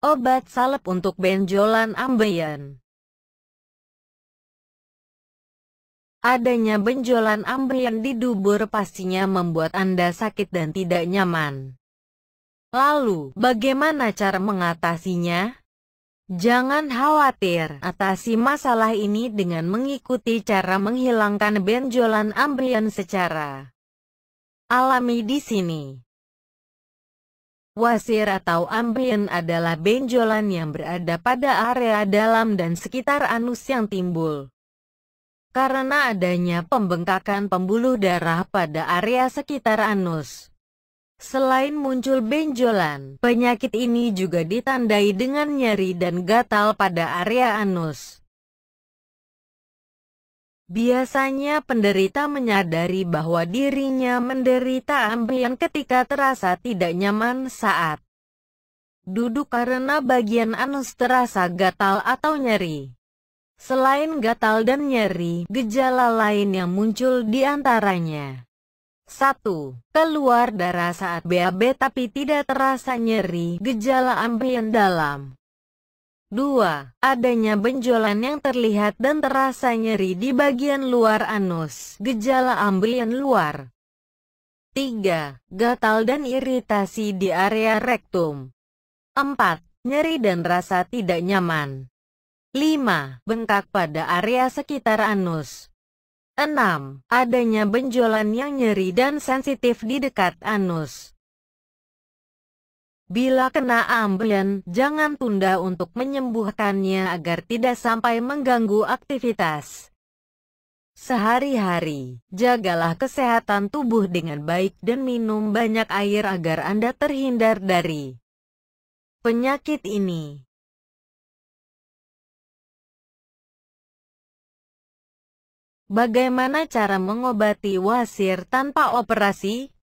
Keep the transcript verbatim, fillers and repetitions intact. Obat salep untuk benjolan ambeien. Adanya benjolan ambeien di dubur pastinya membuat Anda sakit dan tidak nyaman. Lalu, bagaimana cara mengatasinya? Jangan khawatir, atasi masalah ini dengan mengikuti cara menghilangkan benjolan ambeien secara alami di sini. Wasir atau ambeien adalah benjolan yang berada pada area dalam dan sekitar anus yang timbul karena adanya pembengkakan pembuluh darah pada area sekitar anus. Selain muncul benjolan, penyakit ini juga ditandai dengan nyeri dan gatal pada area anus. Biasanya penderita menyadari bahwa dirinya menderita ambeien ketika terasa tidak nyaman saat duduk karena bagian anus terasa gatal atau nyeri. Selain gatal dan nyeri, gejala lain yang muncul diantaranya: satu. Keluar darah saat B A B tapi tidak terasa nyeri, gejala ambeien dalam. Dua. Adanya benjolan yang terlihat dan terasa nyeri di bagian luar anus, gejala ambeien luar. Tiga. Gatal dan iritasi di area rektum. Empat. Nyeri dan rasa tidak nyaman. Lima. Bengkak pada area sekitar anus. Enam. Adanya benjolan yang nyeri dan sensitif di dekat anus. Bila kena ambeien, jangan tunda untuk menyembuhkannya agar tidak sampai mengganggu aktivitas sehari-hari. Jagalah kesehatan tubuh dengan baik dan minum banyak air agar Anda terhindar dari penyakit ini. Bagaimana cara mengobati wasir tanpa operasi?